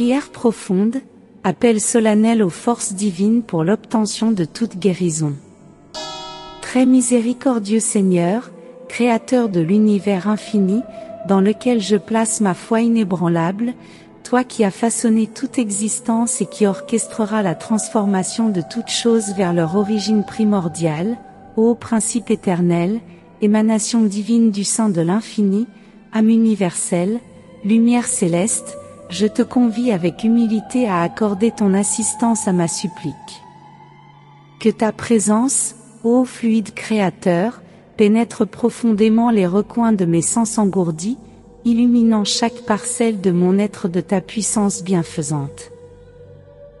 Prière profonde, appel solennel aux forces divines pour l'obtention de toute guérison. Très miséricordieux Seigneur, Créateur de l'univers infini, dans lequel je place ma foi inébranlable, Toi qui as façonné toute existence et qui orchestrera la transformation de toutes choses vers leur origine primordiale, ô principe éternel, émanation divine du sein de l'infini, âme universelle, lumière céleste, je te convie avec humilité à accorder ton assistance à ma supplique. Que ta présence, ô fluide créateur, pénètre profondément les recoins de mes sens engourdis, illuminant chaque parcelle de mon être de ta puissance bienfaisante.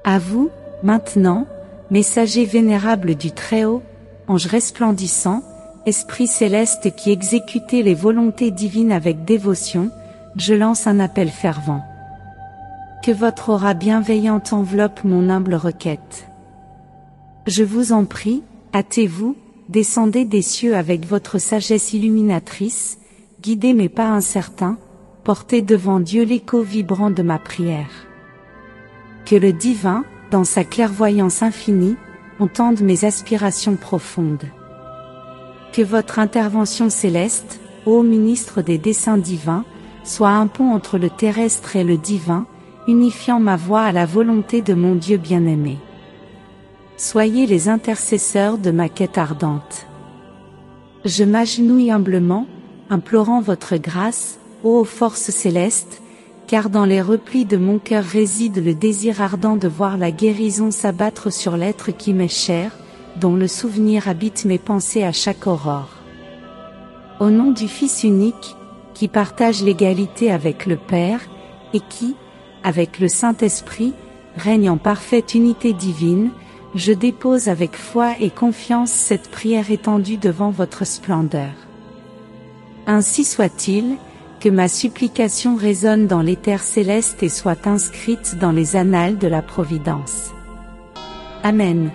À vous, maintenant, messagers vénérables du Très-Haut, anges resplendissants, esprits célestes qui exécutez les volontés divines avec dévotion, je lance un appel fervent. Que votre aura bienveillante enveloppe mon humble requête. Je vous en prie, hâtez-vous, descendez des cieux avec votre sagesse illuminatrice, guidez mes pas incertains, portez devant Dieu l'écho vibrant de ma prière. Que le divin, dans sa clairvoyance infinie, entende mes aspirations profondes. Que votre intervention céleste, ô ministre des desseins divins, soit un pont entre le terrestre et le divin, unifiant ma voix à la volonté de mon Dieu bien-aimé. Soyez les intercesseurs de ma quête ardente. Je m'agenouille humblement, implorant votre grâce, ô force céleste, car dans les replis de mon cœur réside le désir ardent de voir la guérison s'abattre sur l'être qui m'est cher, dont le souvenir habite mes pensées à chaque aurore. Au nom du Fils unique, qui partage l'égalité avec le Père, et qui, avec le Saint-Esprit, règne en parfaite unité divine, je dépose avec foi et confiance cette prière étendue devant votre splendeur. Ainsi soit-il, que ma supplication résonne dans l'éther céleste et soit inscrite dans les annales de la Providence. Amen.